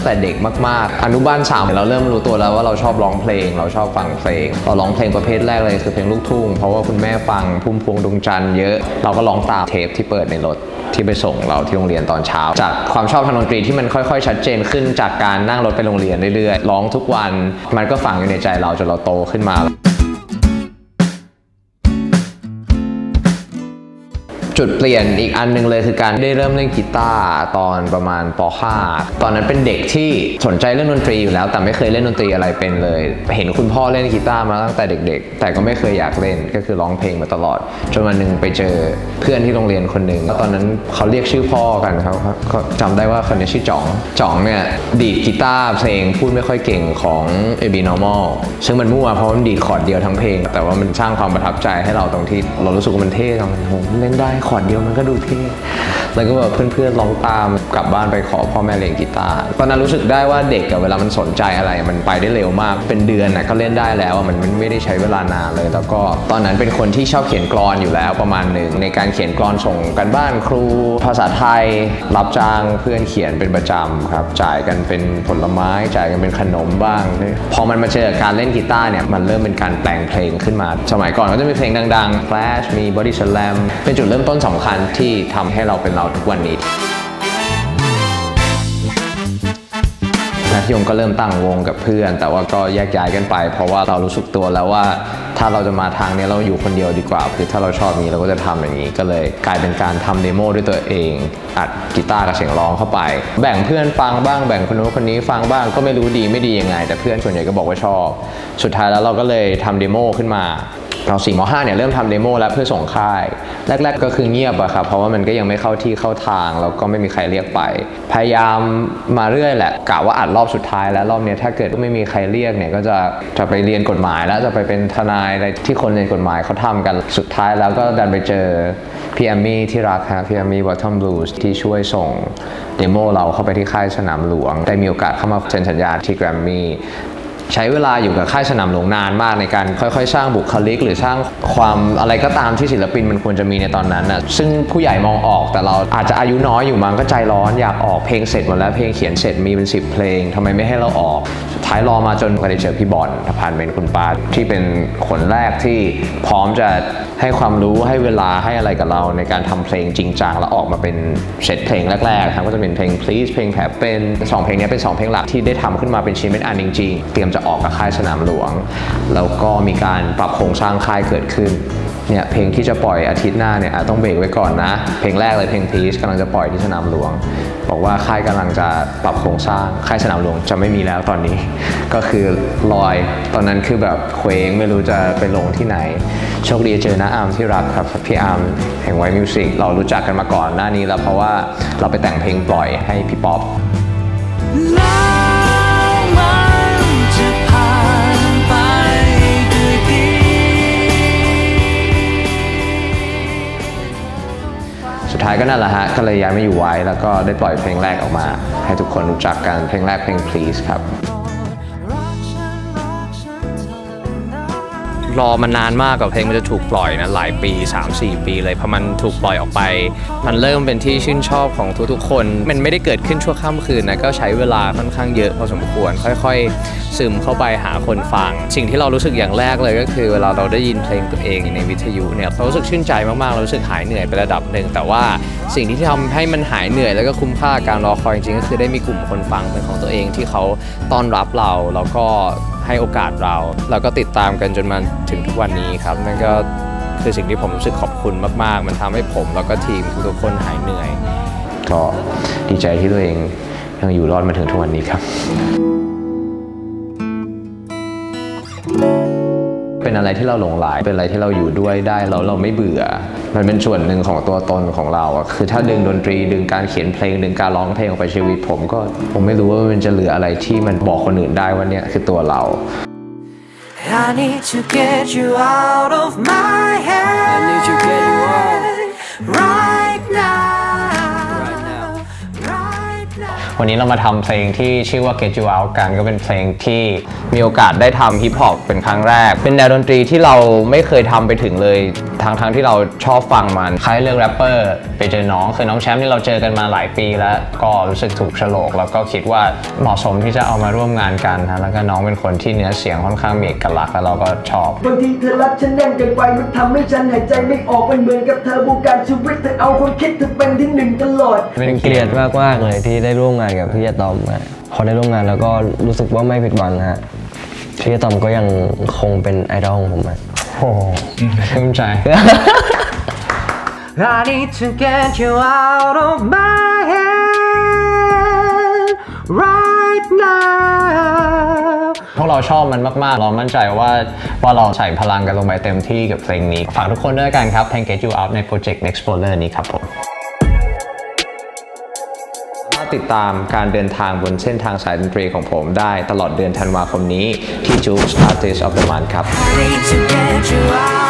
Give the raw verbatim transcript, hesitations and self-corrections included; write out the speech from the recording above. ตั้งแต่เด็กมากๆอนุบาลสามเราเริ่มรู้ตัวแล้วว่าเราชอบร้องเพลงเราชอบฟังเพลงเราร้องเพลงประเภทแรกเลยคือเพลงลูกทุ่งเพราะว่าคุณแม่ฟังพุ่มพวงดวงจันทร์เยอะเราก็ร้องตามเทปที่เปิดในรถที่ไปส่งเราที่โรงเรียนตอนเช้าจากความชอบทางดนตรีที่มันค่อยๆชัดเจนขึ้นจากการนั่งรถไปโรงเรียนเรื่อยๆร้องทุกวันมันก็ฝังอยู่ในใจเราจนเราโตขึ้นมาจุดเปลี่ยนอีกอันนึงเลยคือการได้เริ่มเล่นกีตาร์ตอนประมาณป ห้า ตอนนั้นเป็นเด็กที่สนใจเล่นดนตรีอยู่แล้วแต่ไม่เคยเล่นดนตรีอะไรเป็นเลยเห็นคุณพ่อเล่นกีตาร์มาตั้งแต่เด็กๆแต่ก็ไม่เคยอยากเล่นก็คือร้องเพลงมาตลอดจนวันนึงไปเจอเพื่อนที่โรงเรียนคนหนึ่งแล้วตอนนั้นเขาเรียกชื่อพ่อกันครับเขาจำได้ว่าคนนี้ชื่อจ๋องจ๋องเนี่ยดีดกีตาร์เพลงพูดไม่ค่อยเก่งของ Abnormal ซึ่งมันมั่วเพราะมันดีดคอร์ดเดียวทั้งเพลงแต่ว่ามันสร้างความประทับใจให้เราตรงที่เรารู้สึกว่ามันเท่ตรงที่ผมเล่นได้ขอดเดียวมันก็ดูเท่แล้วก็แบบเพื่อนๆร้องตามกลับบ้านไปขอพ่อแม่เล่นกีตาร์ตอนนั้นรู้สึกได้ว่าเด็กกับเวลามันสนใจอะไรมันไปได้เร็วมากเป็นเดือนนะก็เล่นได้แล้วมันไม่ได้ใช้เวลานานเลยแล้วก็ตอนนั้นเป็นคนที่ชอบเขียนกลอนอยู่แล้วประมาณหนึ่งในการเขียนกลอนส่งกันบ้านครูภาษาไทยรับจ้างเพื่อนเขียนเป็นประจำครับจ่ายกันเป็นผลไม้จ่ายกันเป็นขนมบ้างพอมันมาเจอการเล่นกีตาร์เนี่ยมันเริ่มเป็นการแต่งเพลงขึ้นมาสมัยก่อนก็จะมีเพลงดังๆ Flash มี Body Slam เป็นจุดเริ่มต้นสำคัญที่ทำให้เราเป็นเราทุกวันนี้นักยมก็เริ่มตั้งวงกับเพื่อนแต่ว่าก็แยกย้ายกันไปเพราะว่าเรารู้สึกตัวแล้วว่าถ้าเราจะมาทางนี้เราอยู่คนเดียวดีกว่าคือถ้าเราชอบนี้เราก็จะทำอย่างนี้ก็เลยกลายเป็นการทำเดโมด้วยตัวเองอัดกีตาร์กับเสียงร้องเข้าไปแบ่งเพื่อนฟังบ้างแบ่งคนนู้นคนนี้ฟังบ้างก็ไม่รู้ดีไม่ดียังไงแต่เพื่อนส่วนใหญ่ก็บอกว่าชอบสุดท้ายแล้วเราก็เลยทำเดโมขึ้นมาเราสี่ม.ห้าเนี่ยเริ่มทำเดโมแล้วเพื่อส่งค่ายแรกๆก็คือเงียบอะครับเพราะว่ามันก็ยังไม่เข้าที่เข้าทางแล้วก็ไม่มีใครเรียกไปพยายามมาเรื่อยแหละกะว่าอัดรอบสุดท้ายแล้วรอบนี้ถ้าเกิดไม่มีใครเรียกเนี่ยก็จะจะไปเรียนกฎหมายแล้วจะไปเป็นทนายอะไรที่คนเรียนกฎหมายเขาทำกันสุดท้ายแล้วก็ดันไปเจอพี่แอมมี่ที่รักฮะพี่แอมมี่วอทเทิลบลูส์ที่ช่วยส่งเดโมเราเข้าไปที่ค่ายสนามหลวงได้มีโอกาสเข้ามาเซ็นสัญญาที่แกรมมี่ใช้เวลาอยู่กับค่ายสนามหลวงนานมากในการค่อยๆสร้างบุคลิกหรือสร้างความอะไรก็ตามที่ศิลปินมันควรจะมีในตอนนั้นนะซึ่งผู้ใหญ่มองออกแต่เราอาจจะอายุน้อยอยู่มั้งก็ใจร้อนอยากออกเพลงเสร็จหมดแล้วเพลงเขียนเสร็จมีเป็นสิบเพลงทำไมไม่ให้เราออกสุดท้ายรอมาจนก็ได้เจอพี่บอลผ่านเป็นคุณปาที่เป็นคนแรกที่พร้อมจะให้ความรู้ให้เวลาให้อะไรกับเราในการทำเพลงจริงจังแล้วออกมาเป็นเสร็จเพลงแรกๆครับก็จะเป็นเพลง Please เพลงแผลเป็นสองเพลงนี้เป็นสองเพลงหลักที่ได้ทำขึ้นมาเป็นชิ้นเป็นอันจริงๆเตรียมจะออกกับค่ายสนามหลวงแล้วก็มีการปรับโครงสร้างค่ายเกิดขึ้นเนี่ยเพลงที่จะปล่อยอาทิตย์หน้าเนี่ยต้องเบรกไว้ก่อนนะเพลงแรกเลยเพลง Please กำลังจะปล่อยที่สนามหลวงบอกว่าค่ายกำลังจะปรับโครงสร้างค่ายสนามหลวงจะไม่มีแล้วตอนนี้ก็คือลอยตอนนั้นคือแบบเคว้งไม่รู้จะไปลงที่ไหนโชคดีเจอน้าอาร์มที่รักครับพี่อาร์มแห่งไวมิวสิกเรารู้จักกันมาก่อนหน้านี้แล้วเพราะว่าเราไปแต่งเพลงปล่อยให้พี่ป๊อปสุดท้ายก็นั่นแหละฮะก็เลยย้ายมาอยู่ไว้แล้วก็ได้ปล่อยเพลงแรกออกมาให้ทุกคนรู้จักกันเพลงแรกเพลง Please ครับรอมานานมากกับเพลงมันจะถูกปล่อยนะหลายปี สาม สี่ ปีเลยพอมันถูกปล่อยออกไปมันเริ่มเป็นที่ชื่นชอบของทุกๆคนมันไม่ได้เกิดขึ้นชั่วข้ามคืนนะก็ใช้เวลาค่อนข้างเยอะพอสมควรค่อยๆซึมเข้าไปหาคนฟังสิ่งที่เรารู้สึกอย่างแรกเลยก็คือเวลาเราได้ยินเพลงตัวเองในวิทยุเนี่ยเรารู้สึกชื่นใจมากๆเรารู้สึกหายเหนื่อยไประดับหนึ่งแต่ว่าสิ่งที่ทำให้มันหายเหนื่อยแล้วก็คุ้มค่าการรอคอยจริงๆก็คือได้มีกลุ่มคนฟังเป็นของตัวเองที่เขาต้อนรับเราแล้วก็ให้โอกาสเราแล้วก็ติดตามกันจนมาถึงทุกวันนี้ครับนั่นก็คือสิ่งที่ผมรู้สึกขอบคุณมากๆมันทำให้ผมแล้วก็ทีมทุกคนหายเหนื่อยก็ดีใจที่ตัวเองยังอยู่รอดมาถึงทุกวันนี้ครับเป็นอะไรที่เราหลงใหลเป็นอะไรที่เราอยู่ด้วยได้แล้วเราไม่เบื่อมันเป็นส่วนหนึ่งของตัวตนของเราคือถ้าดึงดนตรีดึงการเขียนเพลงดึงการร้องเพลงออกไปชีวิตผมก็ผมไม่รู้ว่ามันจะเหลืออะไรที่มันบอกคนอื่นได้ว่าเนี่ยคือตัวเรา I need to get you out of my head I need to get you out right now วันนี้เรามาทำเพลงที่ชื่อว่า Get You Out กันก็เป็นเพลงที่มีโอกาสได้ทำฮิปฮอปเป็นครั้งแรกเป็นแนวดนตรีที่เราไม่เคยทำไปถึงเลยทั้งๆที่เราชอบฟังมันใครเลือกแรปเปอร์ไปเจอน้องคือน้องแชมป์ที่เราเจอกันมาหลายปีแล้วก็รู้สึกถูกโฉลกแล้วก็คิดว่าเหมาะสมที่จะเอามาร่วมงานกันนะแล้วก็น้องเป็นคนที่เนื้อเสียงค่อนข้างมีเอกลักษณ์แล้วเราก็ชอบบางทีเธอรักฉันแน่นเกินไปมันทำให้ฉันหายใจไม่ออกมันเหมือนกับเธอบูการชีวิตเธอเอาคนคิดเธอเป็นที่หนึ่งตลอดเป็นเกียรติมากมากเลยที่ได้ร่วมงานกับพี่อะตอมพอได้ร่วมงานแล้วก็รู้สึกว่าไม่ผิดหวังฮะพี่อะตอมก็ยังคงเป็นไอดอลของผมอ่ะโอ้ชื่นใจ I need to get you out of my head right now พวกเราชอบมันมากๆเรามั่นใจว่าว่าเราใส่พลังกันลงไปเต็มที่กับเพลงนี้ฝากทุกคนด้วยกันครับเพลง Get You Out ในโปรเจกต์ Explorer นี้ครับผมติดตามการเดินทางบนเส้นทางสายดนตรีของผมได้ตลอดเดือนธันวาคมนี้ที่ JOOX Artist of the Month ครับ